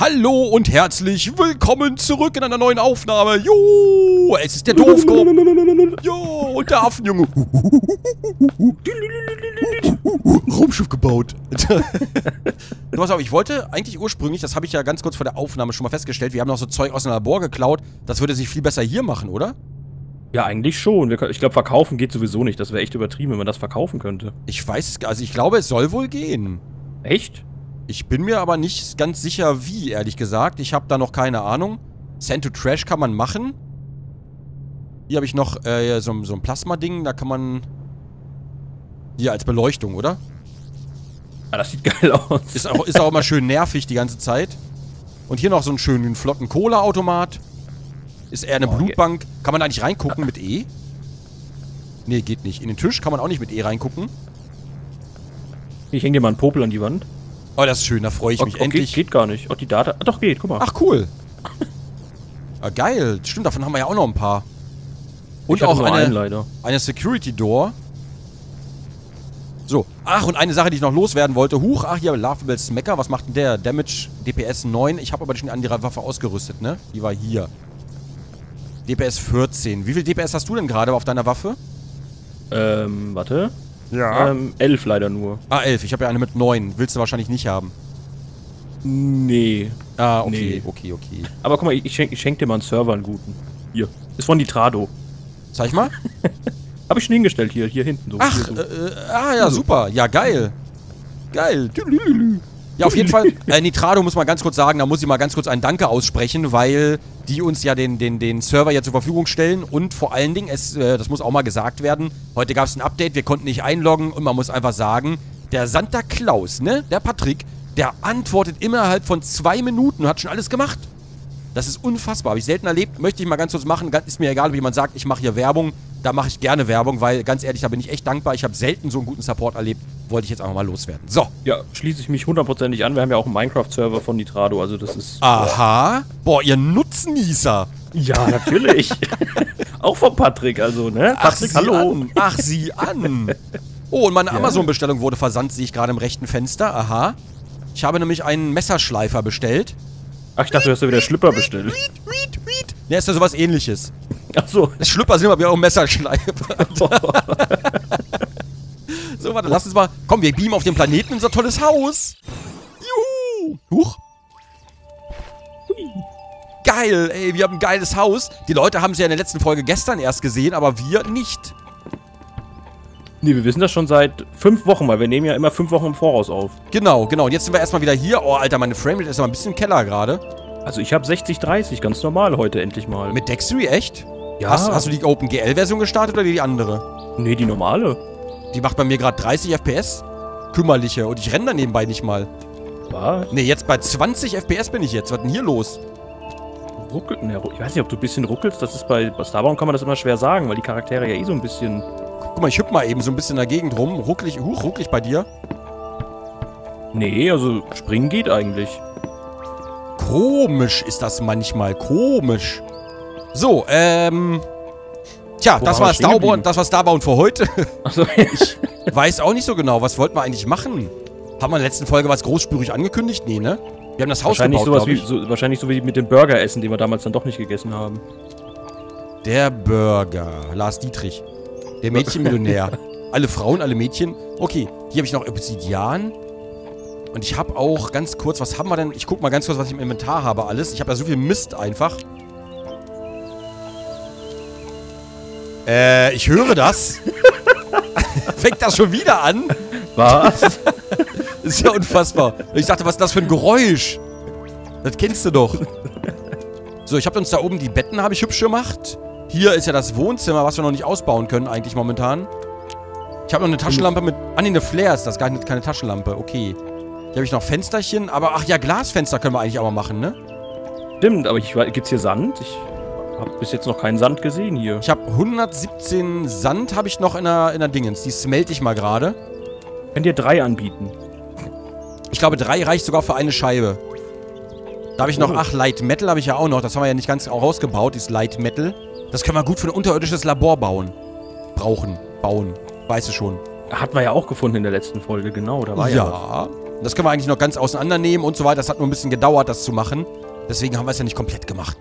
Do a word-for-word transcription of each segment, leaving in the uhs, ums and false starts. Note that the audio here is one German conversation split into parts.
Hallo und herzlich willkommen zurück in einer neuen Aufnahme. Jo, es ist der Doofkopf. Jo, und der Affenjunge. Raumschiff gebaut. Du hast aber, ich wollte eigentlich ursprünglich, das habe ich ja ganz kurz vor der Aufnahme schon mal festgestellt, wir haben noch so Zeug aus dem Labor geklaut. Das würde sich viel besser hier machen, oder? Ja, eigentlich schon. Ich glaube, verkaufen geht sowieso nicht. Das wäre echt übertrieben, wenn man das verkaufen könnte. Ich weiß es, also ich glaube, es soll wohl gehen. Echt? Ich bin mir aber nicht ganz sicher, wie, ehrlich gesagt. Ich habe da noch keine Ahnung. Send to Trash kann man machen. Hier habe ich noch äh, so, so ein Plasma-Ding. Da kann man... Hier, als Beleuchtung, oder? Ah, das sieht geil aus. Ist auch, ist auch immer schön nervig die ganze Zeit. Und hier noch so einen schönen, flotten Cola-Automat. Ist eher eine oh, Blutbank. Geht. Kann man da nicht reingucken mit E? Nee, geht nicht. In den Tisch kann man auch nicht mit E reingucken. Ich hänge dir mal einen Popel an die Wand. Oh, das ist schön, da freue ich mich okay, endlich. Geht gar nicht. Oh, die Data. Ah, doch, geht, guck mal. Ach, cool. Ah, geil. Stimmt, davon haben wir ja auch noch ein paar. Und auch eine, einen, leider. eine Security Door. So. Ach, und eine Sache, die ich noch loswerden wollte. Huch, ach, hier, Laughable Smacker. Was macht denn der? Damage D P S neun. Ich habe aber schon eine andere Waffe ausgerüstet, ne? Die war hier. D P S vierzehn. Wie viel D P S hast du denn gerade auf deiner Waffe? Ähm, warte. Ja. Ähm, elf leider nur. Ah, elf. Ich habe ja eine mit neun. Willst du wahrscheinlich nicht haben. Nee. Ah, okay, nee. okay, okay. Aber guck mal, ich schenke ich schenk dir mal einen Server, einen guten. Hier. Ist von Nitrado. Zeig mal. Habe ich schon hingestellt, hier, hier hinten. So. Ach, hier so. äh, ah ja, super. Ja, geil. Geil. Ja, auf jeden Fall, äh, Nitrado muss man ganz kurz sagen, da muss ich mal ganz kurz ein Danke aussprechen, weil die uns ja den, den, den Server ja zur Verfügung stellen und vor allen Dingen, es, äh, das muss auch mal gesagt werden, heute gab es ein Update, wir konnten nicht einloggen und man muss einfach sagen, der Santa Claus, ne, der Patrick, der antwortet innerhalb von zwei Minuten und hat schon alles gemacht. Das ist unfassbar, habe ich selten erlebt, möchte ich mal ganz kurz machen, ist mir egal, ob jemand sagt, ich mache hier Werbung, da mache ich gerne Werbung, weil ganz ehrlich, da bin ich echt dankbar, ich habe selten so einen guten Support erlebt, wollte ich jetzt einfach mal loswerden. So. Ja, schließe ich mich hundertprozentig an, wir haben ja auch einen Minecraft-Server von Nitrado, also das ist... Aha, boah, ihr Nutznießer. Ja, natürlich. Auch von Patrick, also, ne? Patrick, hallo. An. Ach, sieh an. Oh, und meine ja. Amazon-Bestellung wurde versandt, sehe ich gerade im rechten Fenster, aha. Ich habe nämlich einen Messerschleifer bestellt. Ach, ich dachte, du hast ja wieder Schlüpper bestellt. Ne, ist ja sowas ähnliches. Ach so. Schlüpper sind aber wieder auch Messerschleifer. So, warte, lass uns mal... Komm, wir beamen auf den Planeten unser tolles Haus. Juhu. Huch. Geil, ey, wir haben ein geiles Haus. Die Leute haben es ja in der letzten Folge gestern erst gesehen, aber wir nicht. Nee, wir wissen das schon seit fünf Wochen, weil wir nehmen ja immer fünf Wochen im Voraus auf. Genau, genau. Und jetzt sind wir erstmal wieder hier. Oh, Alter, meine Framerate ist aber ein bisschen im Keller gerade. Also ich habe sechzig dreißig, ganz normal heute endlich mal. Mit Dextery, echt? Ja. Hast, hast du die OpenGL-Version gestartet oder die andere? Nee, die normale. Die macht bei mir gerade dreißig F P S. Kümmerliche. Und ich renne da nebenbei nicht mal. Was? Nee, jetzt bei zwanzig F P S bin ich jetzt. Was denn hier los? Ruckelt? Ne, ich weiß nicht, ob du ein bisschen ruckelst. Das ist bei, bei Starbound kann man das immer schwer sagen, weil die Charaktere ja eh so ein bisschen... Guck mal, ich hüpf mal eben so ein bisschen in der Gegend rum. Rucklig, huch, rucklig bei dir. Nee, also springen geht eigentlich. Komisch ist das manchmal. Komisch. So, ähm... Tja, das war, Starbound, das war Starbound für heute. Also, ich weiß auch nicht so genau, was wollten wir eigentlich machen? Haben wir in der letzten Folge was großspürig angekündigt? Nee, ne? Wir haben das Haus wahrscheinlich gebaut, sowas wie, so, wahrscheinlich so wie mit dem Burger-Essen, den wir damals dann doch nicht gegessen haben. Der Burger. Lars Dietrich. Der Mädchenmillionär. Alle Frauen, alle Mädchen. Okay, hier habe ich noch Obsidian. Und ich habe auch ganz kurz, was haben wir denn? Ich guck mal ganz kurz, was ich im Inventar habe alles. Ich habe ja so viel Mist einfach. Äh, ich höre das. Fängt das schon wieder an? Was? Ist ja unfassbar. Ich dachte, was ist das für ein Geräusch? Das kennst du doch. So, ich habe uns da oben die Betten, habe ich hübsch gemacht. Hier ist ja das Wohnzimmer, was wir noch nicht ausbauen können eigentlich momentan. Ich habe noch eine Taschenlampe mit... Ah ne, eine Flare ist das, gar nicht, keine Taschenlampe, okay. Hier habe ich noch Fensterchen, aber... Ach ja, Glasfenster können wir eigentlich auch mal machen, ne? Stimmt, aber ich, gibt's hier Sand? Ich habe bis jetzt noch keinen Sand gesehen hier. Ich habe hundertsiebzehn Sand, habe ich noch in der, in der Dingens. Die smelte ich mal gerade. Könnt ihr drei anbieten? Ich glaube, drei reicht sogar für eine Scheibe. Da habe ich noch... Oh. Ach, Light Metal habe ich ja auch noch. Das haben wir ja nicht ganz rausgebaut, dieses Light Metal. Das können wir gut für ein unterirdisches Labor bauen. Brauchen. Bauen. Weißt du schon. Hat man ja auch gefunden in der letzten Folge, genau. Da war ja. Ja. Und das können wir eigentlich noch ganz auseinandernehmen und so weiter. Das hat nur ein bisschen gedauert, das zu machen. Deswegen haben wir es ja nicht komplett gemacht.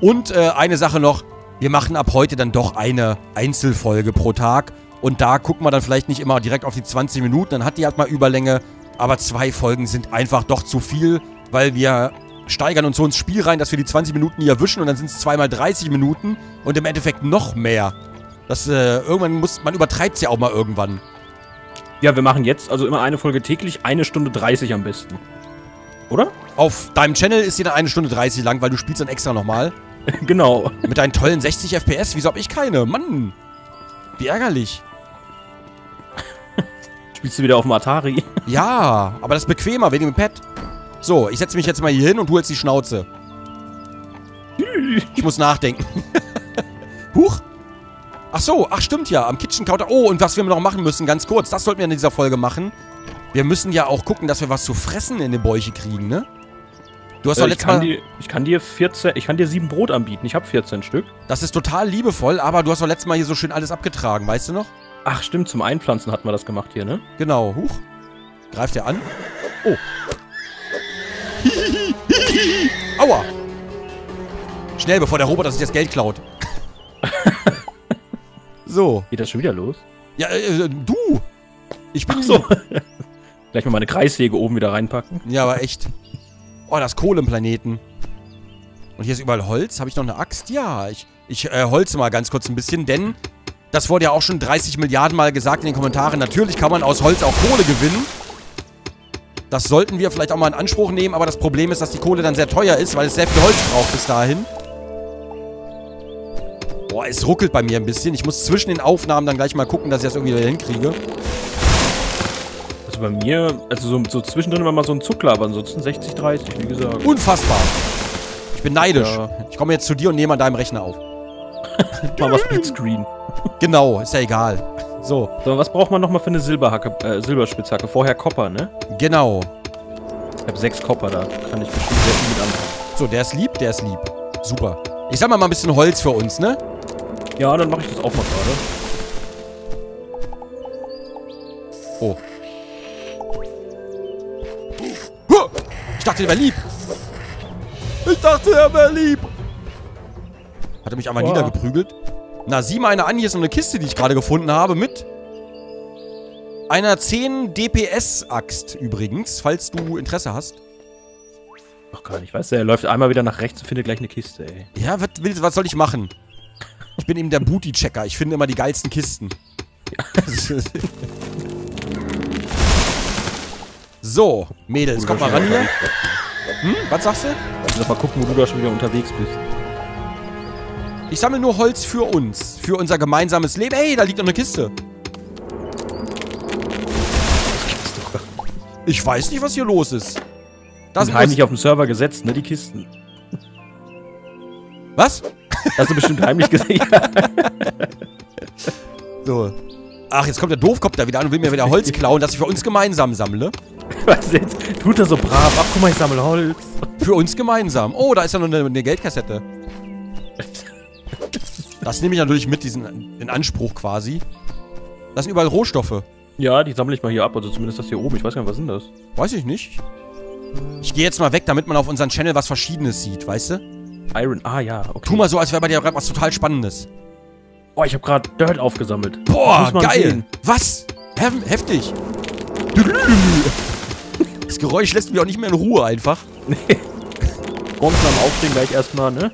Und äh, eine Sache noch. Wir machen ab heute dann doch eine Einzelfolge pro Tag. Und da gucken wir dann vielleicht nicht immer direkt auf die zwanzig Minuten. Dann hat die halt mal Überlänge. Aber zwei Folgen sind einfach doch zu viel, weil wir steigern uns so ins Spiel rein, dass wir die zwanzig Minuten hier erwischen. Und dann sind es zweimal dreißig Minuten und im Endeffekt noch mehr. Das, äh, irgendwann muss, man übertreibt es ja auch mal irgendwann. Ja, wir machen jetzt also immer eine Folge täglich, eine Stunde dreißig am besten. Oder? Auf deinem Channel ist die dann eine Stunde dreißig lang, weil du spielst dann extra nochmal. Genau. Mit deinen tollen sechzig F P S, wieso hab ich keine? Mann, wie ärgerlich. Spielst du wieder auf dem Atari? Ja, aber das ist bequemer, wegen dem Pad. So, ich setze mich jetzt mal hier hin und du hältst die Schnauze. Ich muss nachdenken. Huch. Ach so, ach stimmt ja, am Kitchen Counter. Oh, und was wir noch machen müssen, ganz kurz, das sollten wir in dieser Folge machen. Wir müssen ja auch gucken, dass wir was zu fressen in den Bäuche kriegen, ne? Du hast äh, doch letztes Mal... Die, ich kann dir vierzehn, ich kann dir sieben Brot anbieten, ich habe vierzehn Stück. Das ist total liebevoll, aber du hast doch letztes Mal hier so schön alles abgetragen, weißt du noch? Ach stimmt, zum Einpflanzen hatten wir das gemacht hier, ne? Genau, huch. Greift er an? Oh. Aua. Schnell, bevor der Roboter sich das Geld klaut. So. Geht das schon wieder los? Ja, äh, du! Ich mach so. Gleich mal meine Kreissäge oben wieder reinpacken. Ja, aber echt. Oh, das Kohle im Planeten. Und hier ist überall Holz. Habe ich noch eine Axt? Ja, ich, ich äh, holze mal ganz kurz ein bisschen, denn das wurde ja auch schon dreißig Milliarden Mal gesagt in den Kommentaren. Natürlich kann man aus Holz auch Kohle gewinnen. Das sollten wir vielleicht auch mal in Anspruch nehmen, aber das Problem ist, dass die Kohle dann sehr teuer ist, weil es sehr viel Holz braucht bis dahin. Boah, es ruckelt bei mir ein bisschen. Ich muss zwischen den Aufnahmen dann gleich mal gucken, dass ich das irgendwie wieder hinkriege. Also bei mir, also so, so zwischendrin immer mal so ein Zuckler, aber ansonsten sechzig dreißig, wie gesagt. Unfassbar. Ich bin neidisch. Ja. Ich komme jetzt zu dir und nehme an deinem Rechner auf. Mach mal Splitscreen. Genau, ist ja egal. So. So, was braucht man nochmal für eine Silberhacke, äh, Silberspitzhacke? Vorher Kopper, ne? Genau. Ich habe sechs Kopper, da kann ich bestimmt sehr viel mit anfangen. So, der ist lieb, der ist lieb. Super. Ich sammle mal ein bisschen Holz für uns, ne? Ja, dann mache ich das auch mal gerade. Oh. Huh! Ich dachte, der wäre lieb. Ich dachte, er wäre lieb. Hat er mich einmal oh. niedergeprügelt? Na, sieh mal eine an. Hier ist noch eine Kiste, die ich gerade gefunden habe, mit einer zehn D P S-Axt übrigens, falls du Interesse hast. Ach Gott, ich weiß ja, er läuft einmal wieder nach rechts und findet gleich eine Kiste, ey. Ja, was, was soll ich machen? Ich bin eben der Booty-Checker. Ich finde immer die geilsten Kisten. Ja. So, Mädels, komm mal ran hier. Hm, was sagst du? Also mal gucken, wo du da schon wieder unterwegs bist. Ich sammle nur Holz für uns. Für unser gemeinsames Leben. Ey, da liegt noch eine Kiste. Ich weiß nicht, was hier los ist. Das ist heimlich auf dem Server gesetzt, ne, die Kisten. Was? Hast du bestimmt heimlich gesehen. So. Ach, jetzt kommt der Doofkopf da wieder an und will mir wieder Holz klauen, dass ich für uns gemeinsam sammle. Was jetzt? Tut er so brav. Ach, guck mal, ich sammle Holz. Für uns gemeinsam. Oh, da ist ja noch eine, eine Geldkassette. Das nehme ich natürlich mit, diesen in Anspruch quasi. Das sind überall Rohstoffe. Ja, die sammle ich mal hier ab. Also zumindest das hier oben. Ich weiß gar nicht, was sind das? Weiß ich nicht. Ich gehe jetzt mal weg, damit man auf unserem Channel was Verschiedenes sieht, weißt du? Iron, ah ja, okay. Tu mal so, als wäre bei dir gerade was total Spannendes. Oh, ich habe gerade Dirt aufgesammelt. Boah, geil. Sehen. Was? Heftig. Das Geräusch lässt mich auch nicht mehr in Ruhe einfach. Nee. Morgens am Aufstehen gleich erstmal, ne?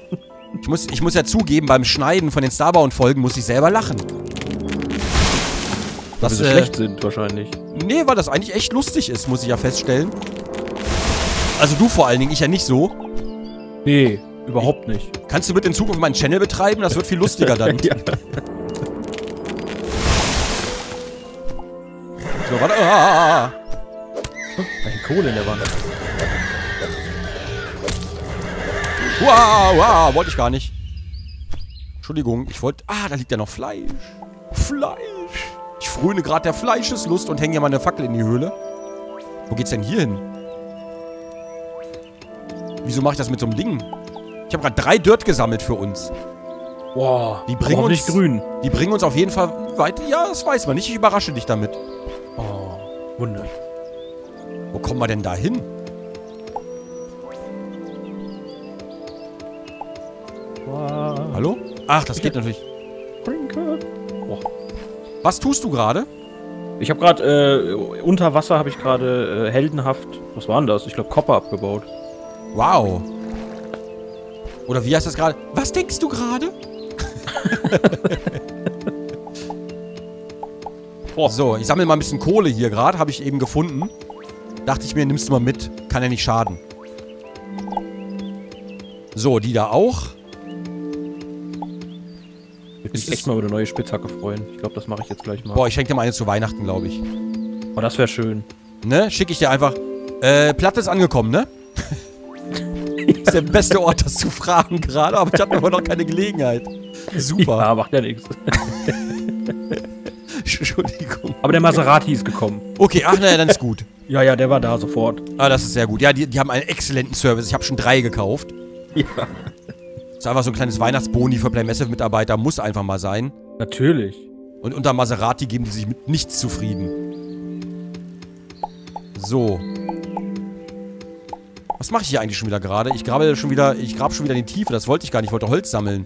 Ich muss, ich muss ja zugeben, beim Schneiden von den Starbound-Folgen muss ich selber lachen. Dass sie äh, schlecht sind wahrscheinlich. Nee, weil das eigentlich echt lustig ist, muss ich ja feststellen. Also du vor allen Dingen, ich ja nicht so. Nee, überhaupt nicht. Kannst du mit in Zukunft meinen Channel betreiben? Das wird viel lustiger dann. Ja. So, warte. Ah. Ein Kohle in der Wanne. Wow, wow, wollte ich gar nicht. Entschuldigung, ich wollte... Ah, da liegt ja noch Fleisch. Fleisch. Ich fröne gerade der Fleischeslust und hänge ja meine Fackel in die Höhle. Wo geht's denn hier hin? Wieso mache ich das mit so einem Ding? Ich habe gerade drei Dirt gesammelt für uns. Wow, die bringen uns nicht grün. Die bringen uns auf jeden Fall weiter. Ja, das weiß man nicht. Ich überrasche dich damit. Oh, Wunder. Wo kommen wir denn da hin? Hallo? Ach, das geht natürlich. Oh. Was tust du gerade? Ich habe gerade, äh, unter Wasser habe ich gerade äh, heldenhaft, was war denn das? Ich glaube, Copper abgebaut. Wow. Oder wie heißt das gerade? Was denkst du gerade? Oh. So, ich sammle mal ein bisschen Kohle hier gerade, habe ich eben gefunden. Dachte ich mir, nimmst du mal mit. Kann ja nicht schaden. So, die da auch. Ich würde mich echt mal über eine neue Spitzhacke freuen. Ich glaube, das mache ich jetzt gleich mal. Boah, ich schenke dir mal eine zu Weihnachten, glaube ich. Oh, das wäre schön. Ne? Schicke ich dir einfach. Äh, Platte ist angekommen, ne? Ist der beste Ort, das zu fragen gerade, aber ich habe immer noch keine Gelegenheit. Super. Ja, macht ja nichts. Entschuldigung. Aber der Maserati ist gekommen. Okay, ach naja, dann ist gut. Ja, ja, der war da sofort. Ah, das ist sehr gut. Ja, die, die haben einen exzellenten Service. Ich habe schon drei gekauft. Ja. Ist einfach so ein kleines Weihnachtsboni für Playmassive-Mitarbeiter. Muss einfach mal sein. Natürlich. Und unter Maserati geben die sich mit nichts zufrieden. So. Was mache ich hier eigentlich schon wieder gerade? Ich grabe schon wieder, ich grab schon wieder in die Tiefe. Das wollte ich gar nicht. Ich wollte Holz sammeln.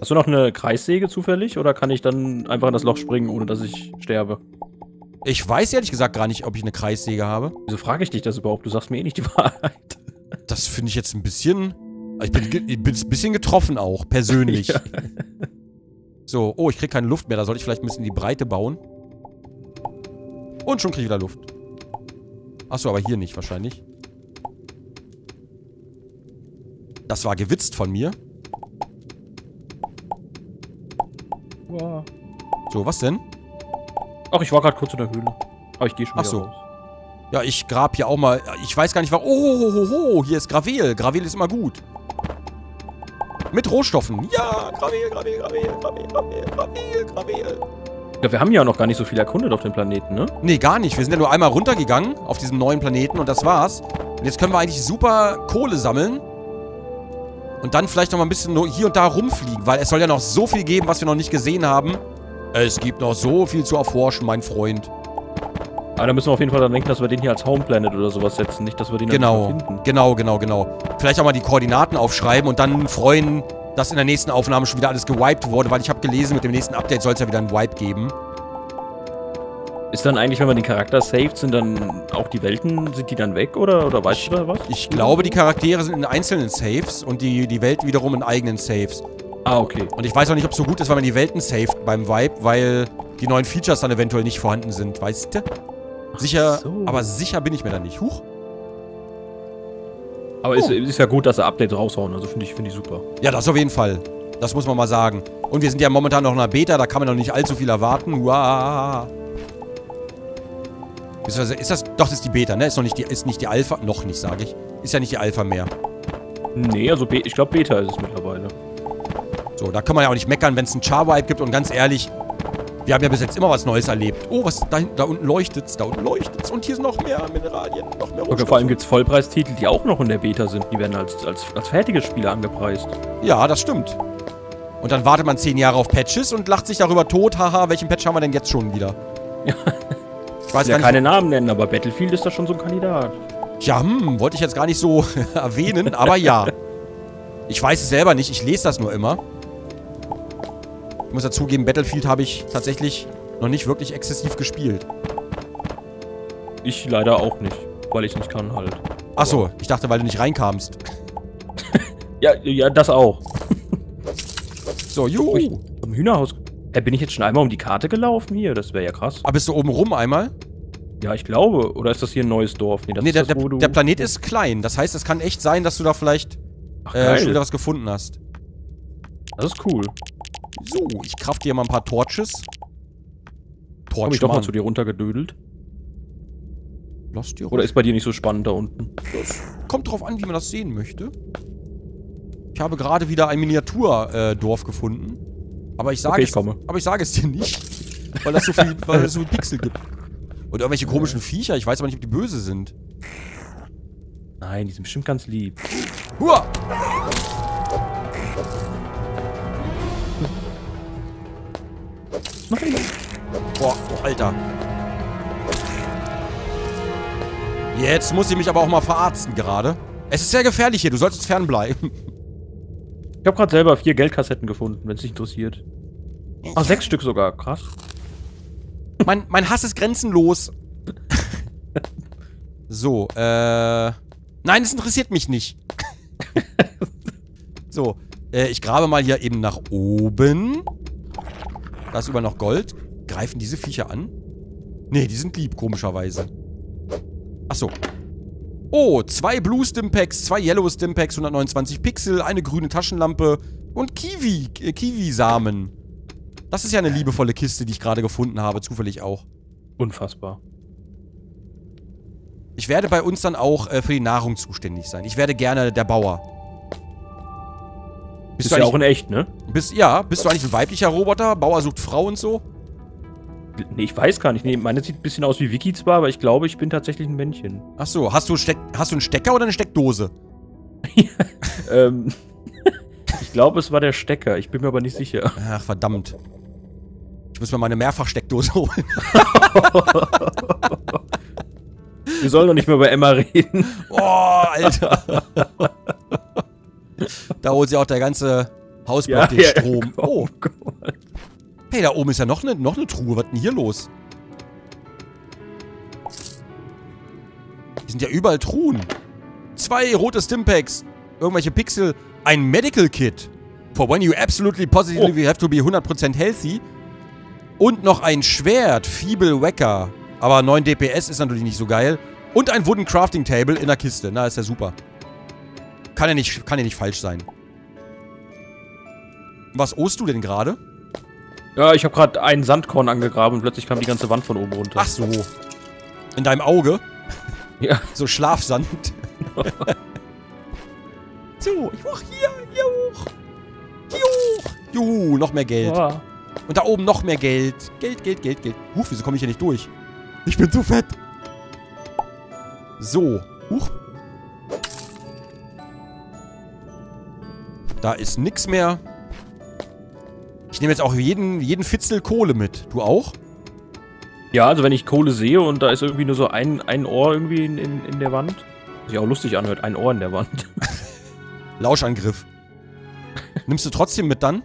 Hast du noch eine Kreissäge zufällig? Oder kann ich dann einfach in das Loch springen, ohne dass ich sterbe? Ich weiß ehrlich gesagt gar nicht, ob ich eine Kreissäge habe. Wieso frage ich dich das überhaupt? Du sagst mir eh nicht die Wahrheit. Das finde ich jetzt ein bisschen... Ich bin, ich bin ein bisschen getroffen auch, persönlich. Ja. So, oh, ich kriege keine Luft mehr. Da sollte ich vielleicht ein bisschen die Breite bauen. Und schon kriege ich wieder Luft. Achso, aber hier nicht wahrscheinlich. Das war gewitzt von mir. Wow. So, was denn? Ach, ich war gerade kurz in der Höhle. Aber ich gehe schon wieder raus. Achso. Ja, ich grab hier auch mal. Ich weiß gar nicht, warum. Oh, oh, oh, oh, hier ist Gravel. Gravel ist immer gut. Mit Rohstoffen. Ja, Gravel, Gravel, Gravel, Gravel, Gravel, Gravel, Gravel. Ich glaube, wir haben ja noch gar nicht so viel erkundet auf dem Planeten, ne? Nee, gar nicht. Wir sind ja nur einmal runtergegangen auf diesem neuen Planeten und das war's. Und jetzt können wir eigentlich super Kohle sammeln. Und dann vielleicht noch mal ein bisschen hier und da rumfliegen, weil es soll ja noch so viel geben, was wir noch nicht gesehen haben. Es gibt noch so viel zu erforschen, mein Freund. Aber da müssen wir auf jeden Fall dann denken, dass wir den hier als Home Planet oder sowas setzen, nicht, dass wir den genau dann finden. Genau, genau, genau. Vielleicht auch mal die Koordinaten aufschreiben und dann freuen, dass in der nächsten Aufnahme schon wieder alles gewiped wurde, weil ich habe gelesen, mit dem nächsten Update soll es ja wieder ein Wipe geben. Ist dann eigentlich, wenn man den Charakter saved, sind dann auch die Welten, sind die dann weg oder, oder weißt du da was? Ich glaube, die Charaktere sind in einzelnen Saves und die, die Welten wiederum in eigenen Saves. Ah, okay. Und ich weiß auch nicht, ob es so gut ist, wenn man die Welten saved beim Wipe, weil die neuen Features dann eventuell nicht vorhanden sind, weißt du? Sicher, so. Aber sicher bin ich mir da nicht. Huch. Aber es oh. ist, ist ja gut, dass sie Updates raushauen. Also finde ich, find ich super. Ja, das auf jeden Fall. Das muss man mal sagen. Und wir sind ja momentan noch in einer Beta. Da kann man noch nicht allzu viel erwarten. Uah. Ist das, ist das... Doch, das ist die Beta, ne? Ist noch nicht die, ist nicht die Alpha... Noch nicht, sage ich. Ist ja nicht die Alpha mehr. Nee, also Be ich glaube, Beta ist es mittlerweile. So, da kann man ja auch nicht meckern, wenn es einen Char-Wipe gibt. Und ganz ehrlich... Wir haben ja bis jetzt immer was Neues erlebt. Oh, was da, da unten leuchtet's, da unten leuchtet's. Und hier sind noch mehr Mineralien, noch mehr Rohstoffe. Okay, vor allem gibt's Vollpreistitel, die auch noch in der Beta sind. Die werden als, als, als fertiges Spiel angepreist. Ja, das stimmt. Und dann wartet man zehn Jahre auf Patches und lacht sich darüber tot. Haha, welchen Patch haben wir denn jetzt schon wieder? Ich weiß ja keine Namen nennen, aber Battlefield ist da schon so ein Kandidat. Ja, hm, wollte ich jetzt gar nicht so erwähnen, aber ja. Ich weiß es selber nicht, ich lese das nur immer. Ich muss dazugeben, Battlefield habe ich tatsächlich noch nicht wirklich exzessiv gespielt. Ich leider auch nicht, weil ich nicht kann halt. Achso, ich dachte, weil du nicht reinkamst. ja, ja, das auch. So, juhu. Ich im Hühnerhaus. Hä, bin ich jetzt schon einmal um die Karte gelaufen hier? Das wäre ja krass. Aber bist du oben rum einmal? Ja, ich glaube. Oder ist das hier ein neues Dorf? Nee, das nee ist der, das, wo du der Planet ist klein. Das heißt, es kann echt sein, dass du da vielleicht Ach, äh, schon wieder was gefunden hast. Das ist cool. So, ich krafte hier mal ein paar Torches. Torch Hab ich doch mal zu dir runtergedödelt. Lass dir runter. Oder ist bei dir nicht so spannend da unten? Das kommt drauf an, wie man das sehen möchte. Ich habe gerade wieder ein Miniaturdorf äh, gefunden. Aber ich sage okay, es, aber ich sage es dir nicht, weil das so viel, weil es so viele Pixel gibt. Und irgendwelche komischen Viecher. Ich weiß aber nicht, ob die böse sind. Nein, die sind bestimmt ganz lieb. Uah! Nein. Boah, Alter. Jetzt muss ich mich aber auch mal verarzten gerade. Es ist sehr gefährlich hier, du solltest fernbleiben. Ich habe gerade selber vier Geldkassetten gefunden, wenn es dich interessiert. Ah, sechs Stück sogar, krass. Mein, mein Hass ist grenzenlos. So, äh... nein, es interessiert mich nicht. So, äh, ich grabe mal hier eben nach oben. Da ist über noch Gold. Greifen diese Viecher an? Nee, die sind lieb, komischerweise. Achso. Oh, zwei Blue Stimpacks, zwei Yellow Stimpacks, hundertneunundzwanzig Pixel, eine grüne Taschenlampe und Kiwi, äh, Kiwi-Samen. Das ist ja eine liebevolle Kiste, die ich gerade gefunden habe, zufällig auch. Unfassbar. Ich werde bei uns dann auch äh, für die Nahrung zuständig sein. Ich werde gerne der Bauer. Bist, bist du ja auch in echt, ne? Bist, ja, bist du eigentlich ein weiblicher Roboter? Bauer sucht Frau und so? Nee, ich weiß gar nicht. Nee, meine sieht ein bisschen aus wie Wiki zwar, aber ich glaube, ich bin tatsächlich ein Männchen. Ach so, hast du, Steck hast du einen Stecker oder eine Steckdose? ähm, ich glaube, es war der Stecker. Ich bin mir aber nicht sicher. Ach, verdammt. Ich muss mir meine Mehrfachsteckdose holen. Wir sollen doch nicht mehr über Emma reden. Oh, Alter. Da holt sich auch der ganze Hausblock den Strom. Oh Gott. Hey, da oben ist ja noch eine noch eine Truhe. Was ist denn hier los? Hier sind ja überall Truhen. Zwei rote Stimpacks. Irgendwelche Pixel. Ein Medical Kit. For when you absolutely positively oh. have to be hundert Prozent healthy. Und noch ein Schwert. Feeble Wacker. Aber neun D P S ist natürlich nicht so geil. Und ein Wooden Crafting Table in der Kiste. Na, ist ja super. Kann ja nicht, kann ja nicht falsch sein. Was ohst du denn gerade? Ja, ich habe gerade einen Sandkorn angegraben und plötzlich kam die ganze Wand von oben runter. Ach so. In deinem Auge? Ja. So Schlafsand. So, ich mach hier, hier hoch. Hier hoch. Juhu, noch mehr Geld. Ja. Und da oben noch mehr Geld. Geld, Geld, Geld, Geld. Huch, wieso komme ich hier nicht durch? Ich bin zu fett. So. Huch. Da ist nix mehr. Ich nehme jetzt auch jeden, jeden Fitzel Kohle mit. Du auch? Ja, also wenn ich Kohle sehe und da ist irgendwie nur so ein, ein Ohr irgendwie in, in, in der Wand. Was sich auch lustig anhört, ein Ohr in der Wand. Lauschangriff. Nimmst du trotzdem mit dann?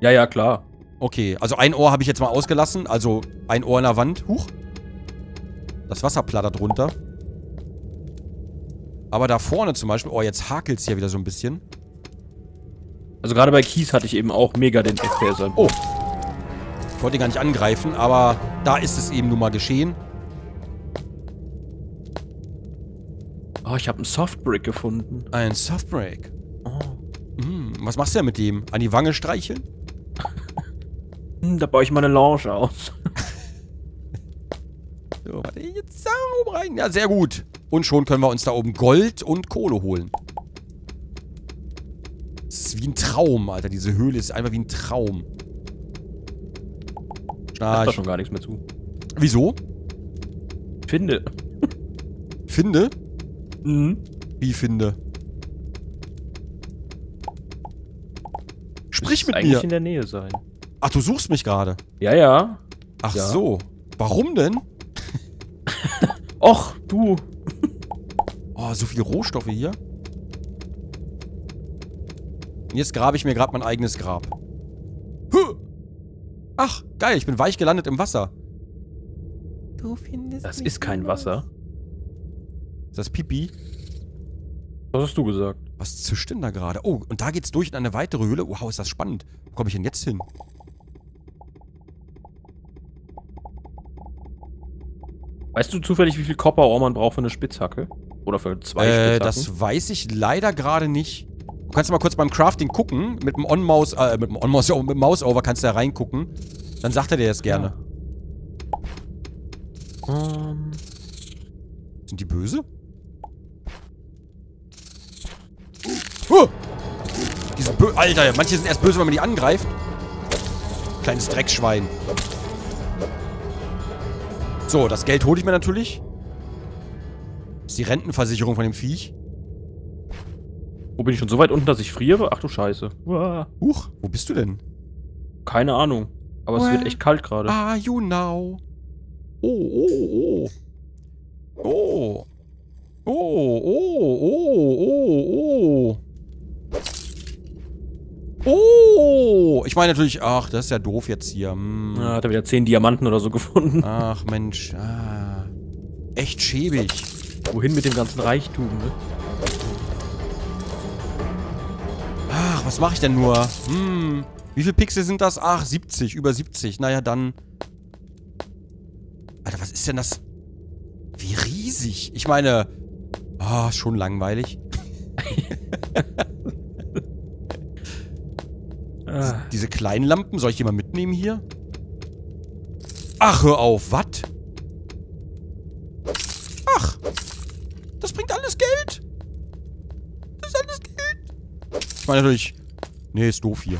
Ja, ja, klar. Okay, also ein Ohr habe ich jetzt mal ausgelassen. Also ein Ohr in der Wand. Huch. Das Wasser plattert runter. Aber da vorne zum Beispiel... Oh, jetzt hakelt es hier wieder so ein bisschen. Also gerade bei Kies hatte ich eben auch mega den F P S. Oh. Ich wollte ihn gar nicht angreifen, aber da ist es eben nun mal geschehen. Oh, ich habe einen Softbrick gefunden. Ein Softbrick? Oh. Hm, was machst du denn mit dem? An die Wange streicheln? Da baue ich meine Lounge aus. So, warte, jetzt da oben rein. Ja, sehr gut. Und schon können wir uns da oben Gold und Kohle holen. Es ist wie ein Traum, Alter. Diese Höhle ist einfach wie ein Traum. Da ist doch schon gar nichts mehr zu. Wieso? Finde. Finde? Mhm. Wie finde? Sprich mit mir. Eigentlich in der Nähe sein. Ach, du suchst mich gerade? Ja, ja. Ach ja. So. Warum denn? Och, du. Oh, so viele Rohstoffe hier. Jetzt grabe ich mir gerade mein eigenes Grab. Huh. Ach, geil, ich bin weich gelandet im Wasser. Du findest das ist kein Wasser. Ist das Pipi? Was hast du gesagt? Was zischt denn da gerade? Oh, und da geht's durch in eine weitere Höhle. Wow, ist das spannend. Wo komme ich denn jetzt hin? Weißt du zufällig, wie viel Copperohr man braucht für eine Spitzhacke? Oder für zwei äh, Spitzhacken? Das weiß ich leider gerade nicht. Du kannst mal kurz beim Crafting gucken. Mit dem On-Mouse, äh, mit dem On-Mouse, mit dem Mouse-Over kannst du da reingucken. Dann sagt er dir das gerne. Ja. Um. Sind die böse? Huh! Die sind böse. Alter, manche sind erst böse, wenn man die angreift. Kleines Dreckschwein. So, das Geld hole ich mir natürlich. Das ist die Rentenversicherung von dem Viech. Wo bin ich schon so weit unten, dass ich friere? Ach du Scheiße. Uah. Huch, wo bist du denn? Keine Ahnung. Aber well, es wird echt kalt gerade. Ah, you know. Oh, oh, oh. Oh. Oh, oh, oh, oh, oh. Oh, ich meine natürlich, ach, das ist ja doof jetzt hier. Hm. Ah, hat er wieder zehn Diamanten oder so gefunden. Ach, Mensch. Ah. Echt schäbig. Wohin mit dem ganzen Reichtum, ne? Ach, was mache ich denn nur? Hm. Wie viele Pixel sind das? Ach, siebzig. Über siebzig. Naja, dann... Alter, was ist denn das? Wie riesig. Ich meine... Ah, oh, schon langweilig. Ah. Diese kleinen Lampen. Soll ich die mal mitnehmen hier? Ach, hör auf. Was? Ach. Das bringt alles Geld. Das ist alles Geld. Ich meine natürlich... Nee, ist doof hier.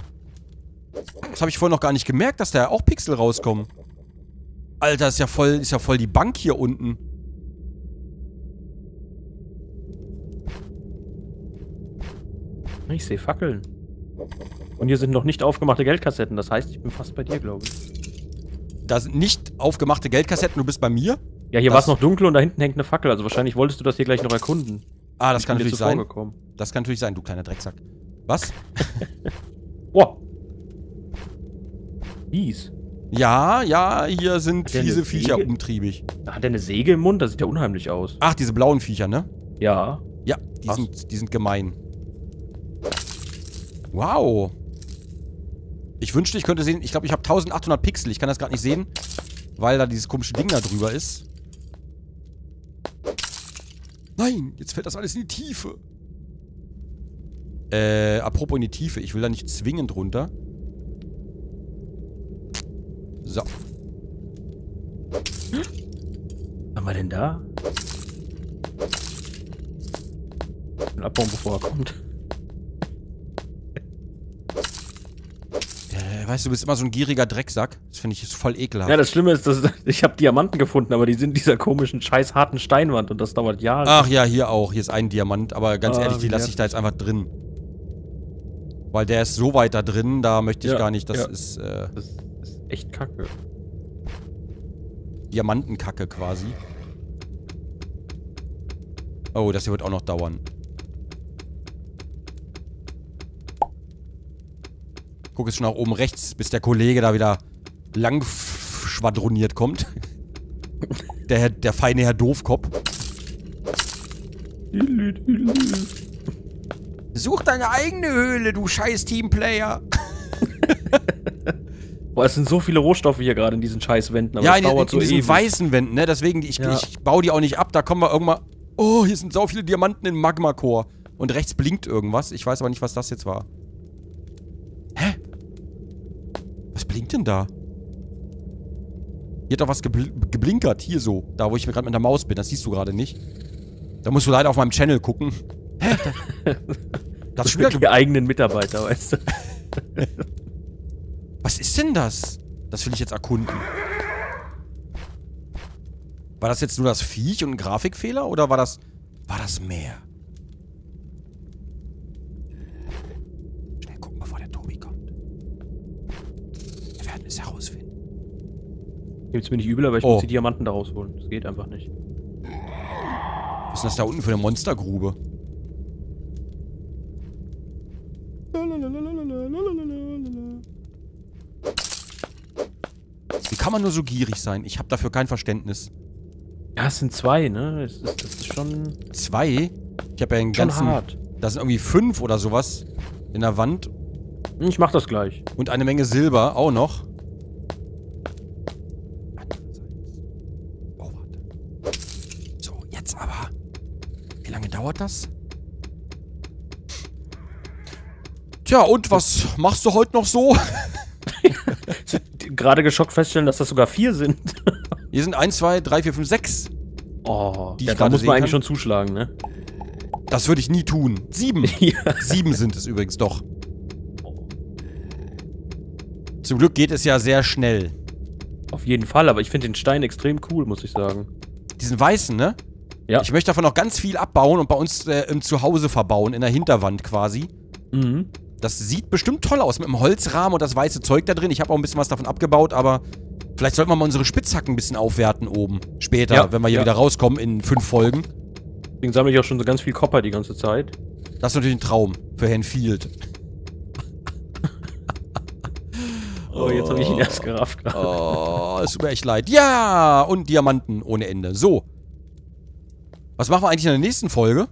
Das habe ich vorhin noch gar nicht gemerkt, dass da auch Pixel rauskommen. Alter, ist ja voll, ist ja voll die Bank hier unten. Ich sehe Fackeln. Und hier sind noch nicht aufgemachte Geldkassetten. Das heißt, ich bin fast bei dir, glaube ich. Da sind nicht aufgemachte Geldkassetten, du bist bei mir? Ja, hier war es noch dunkel und da hinten hängt eine Fackel. Also wahrscheinlich wolltest du das hier gleich noch erkunden. Ah, das kann natürlich sein. Das kann natürlich sein, du kleiner Drecksack. Was? Boah. Fies. Ja, ja, hier sind fiese Viecher umtriebig. Hat der eine Säge im Mund? Das sieht ja unheimlich aus. Ach, diese blauen Viecher, ne? Ja. Ja, die sind, die sind gemein. Wow. Ich wünschte, ich könnte sehen... Ich glaube, ich habe eintausendachthundert Pixel. Ich kann das gerade nicht sehen, weil da dieses komische Ding da drüber ist. Nein, jetzt fällt das alles in die Tiefe. Äh, apropos in die Tiefe. Ich will da nicht zwingend runter. So. Was haben wir denn da? Den abbauen, bevor er kommt. Äh, weißt du, du bist immer so ein gieriger Drecksack. Das finde ich voll ekelhaft. Ja, das Schlimme ist, dass ich habe Diamanten gefunden, aber die sind dieser komischen, scheiß harten Steinwand und das dauert Jahre. Ach ja, hier auch. Hier ist ein Diamant, aber ganz ah, ehrlich, die lasse ich da jetzt einfach drin. Weil der ist so weit da drin, da möchte ich ja, gar nicht, das ja. ist... Äh, das echt Kacke. Diamantenkacke quasi. Oh, das hier wird auch noch dauern. Guck jetzt schon nach oben rechts, bis der Kollege da wieder lang schwadroniert kommt. Der, der feine Herr Doofkopf. Such deine eigene Höhle, du scheiß Teamplayer. Boah, es sind so viele Rohstoffe hier gerade in diesen scheiß Wänden. Aber ja, das in, dauert in, in so diesen ewig. weißen Wänden, ne? Deswegen, ich, ja. ich baue die auch nicht ab. Da kommen wir irgendwann... Oh, hier sind so viele Diamanten im Magma-Core. Und rechts blinkt irgendwas. Ich weiß aber nicht, was das jetzt war. Hä? Was blinkt denn da? Hier hat doch was gebl geblinkert. Hier so. Da, wo ich gerade mit der Maus bin. Das siehst du gerade nicht. Da musst du leider auf meinem Channel gucken. Hä? Das, das sind die eigenen Mitarbeiter, weißt du. Was ist denn das? Das will ich jetzt erkunden. War das jetzt nur das Viech und ein Grafikfehler? Oder war das... War das mehr? Schnell gucken, bevor der Tobi kommt. Wir werden es herausfinden. Nimm's mir nicht übel, aber ich oh. muss die Diamanten da rausholen. Das geht einfach nicht. Was ist das da unten für eine Monstergrube? Wie kann man nur so gierig sein? Ich habe dafür kein Verständnis. Ja, es sind zwei, ne? Das ist, das ist schon... Zwei? Ich habe ja den ganzen... Hart. Da sind irgendwie fünf oder sowas in der Wand. Ich mach das gleich. Und eine Menge Silber auch noch. Oh, warte. So, jetzt aber. Wie lange dauert das? Tja, und was machst du heute noch so? Gerade geschockt feststellen, dass das sogar vier sind. Hier sind eins, zwei, drei, vier, fünf, sechs. Oh, die ja, da muss man eigentlich kann. schon zuschlagen, ne? Das würde ich nie tun. Sieben. Ja. Sieben sind es übrigens doch. Zum Glück geht es ja sehr schnell. Auf jeden Fall, aber ich finde den Stein extrem cool, muss ich sagen. Diesen weißen, ne? Ja. Ich möchte davon noch ganz viel abbauen und bei uns äh, im Zuhause verbauen, in der Hinterwand quasi. Mhm. Das sieht bestimmt toll aus mit dem Holzrahmen und das weiße Zeug da drin. Ich habe auch ein bisschen was davon abgebaut, aber vielleicht sollten wir mal unsere Spitzhacken ein bisschen aufwerten oben. Später, ja, wenn wir hier ja. wieder rauskommen in fünf Folgen. Deswegen sammle ich auch schon so ganz viel Copper die ganze Zeit. Das ist natürlich ein Traum für Herrn Field. Oh, jetzt habe ich ihn erst gerafft. Oh, es tut mir echt leid. Ja, und Diamanten ohne Ende. So. Was machen wir eigentlich in der nächsten Folge?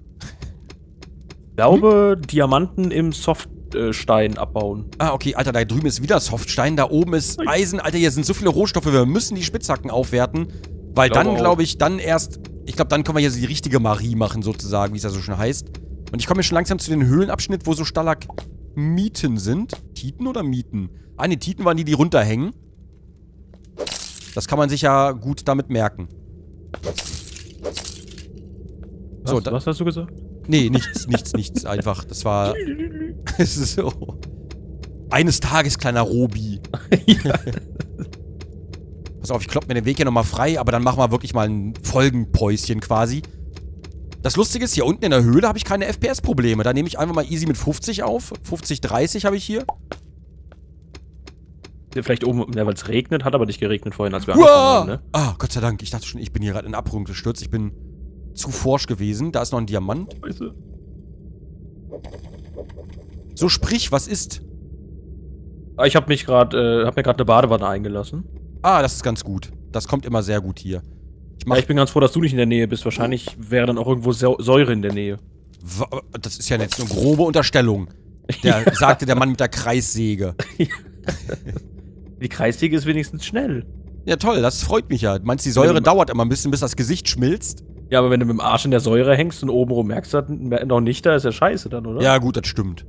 Ich glaube, hm? Diamanten im Softstein abbauen. Ah, okay, Alter, da drüben ist wieder Softstein, da oben ist Eisen. Alter, hier sind so viele Rohstoffe, wir müssen die Spitzhacken aufwerten. Weil glaube dann, glaube ich, dann erst... Ich glaube, dann können wir hier so die richtige Marie machen, sozusagen, wie es ja so schön heißt. Und ich komme jetzt schon langsam zu den Höhlenabschnitt, wo so Stalagmiten sind. Titen oder Mieten? Ah, ne, Titen waren die, die runterhängen. Das kann man sich ja gut damit merken. Was, so, was hast du gesagt? Nee, nichts, nichts, nichts. Einfach, das war... Es ist so... Eines Tages, kleiner Robi. Ja. Pass auf, ich klopp mir den Weg hier nochmal frei, aber dann machen wir wirklich mal ein Folgenpäuschen quasi. Das Lustige ist, hier unten in der Höhle habe ich keine F P S-Probleme. Da nehme ich einfach mal easy mit fünfzig auf. fünfzig, dreißig habe ich hier. Vielleicht oben, ja, weil es regnet, hat aber nicht geregnet vorhin, als wir angefangen haben, ne? Ah, Gott sei Dank. Ich dachte schon, ich bin hier gerade in Abruhr gestürzt. Ich bin zu forsch gewesen. Da ist noch ein Diamant. Scheiße. So, sprich, was ist? Ich habe mich gerade, äh, hab mir gerade eine Badewanne eingelassen. Ah, das ist ganz gut. Das kommt immer sehr gut hier. Ich, mach ja, ich bin ganz froh, dass du nicht in der Nähe bist. Wahrscheinlich wäre dann auch irgendwo Säure in der Nähe. Das ist ja jetzt eine grobe Unterstellung. Der ja. Sagte der Mann mit der Kreissäge. Ja. Die Kreissäge ist wenigstens schnell. Ja toll, das freut mich ja. Du meinst, die Säure dauert immer ein bisschen, bis das Gesicht schmilzt? Ja, aber wenn du mit dem Arsch in der Säure hängst und oben rum merkst, dann noch nicht da, ist ja scheiße dann, oder? Ja gut, das stimmt.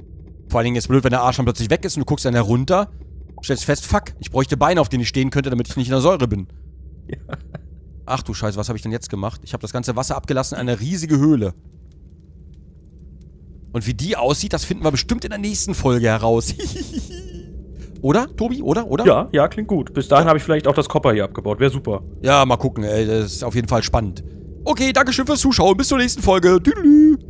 Vor allen Dingen ist es blöd, wenn der Arsch dann plötzlich weg ist und du guckst dann herunter, stellst fest, fuck, ich bräuchte Beine, auf denen ich stehen könnte, damit ich nicht in der Säure bin. Ja. Ach du Scheiße, was habe ich denn jetzt gemacht? Ich habe das ganze Wasser abgelassen in eine riesige Höhle. Und wie die aussieht, das finden wir bestimmt in der nächsten Folge heraus. Oder, Tobi? Oder? Oder? Ja, ja, klingt gut. Bis dahin ja. Habe ich vielleicht auch das Copper hier abgebaut. Wäre super. Ja, mal gucken. Ey, das ist auf jeden Fall spannend. Okay, danke schön fürs Zuschauen. Bis zur nächsten Folge. Tüdelü.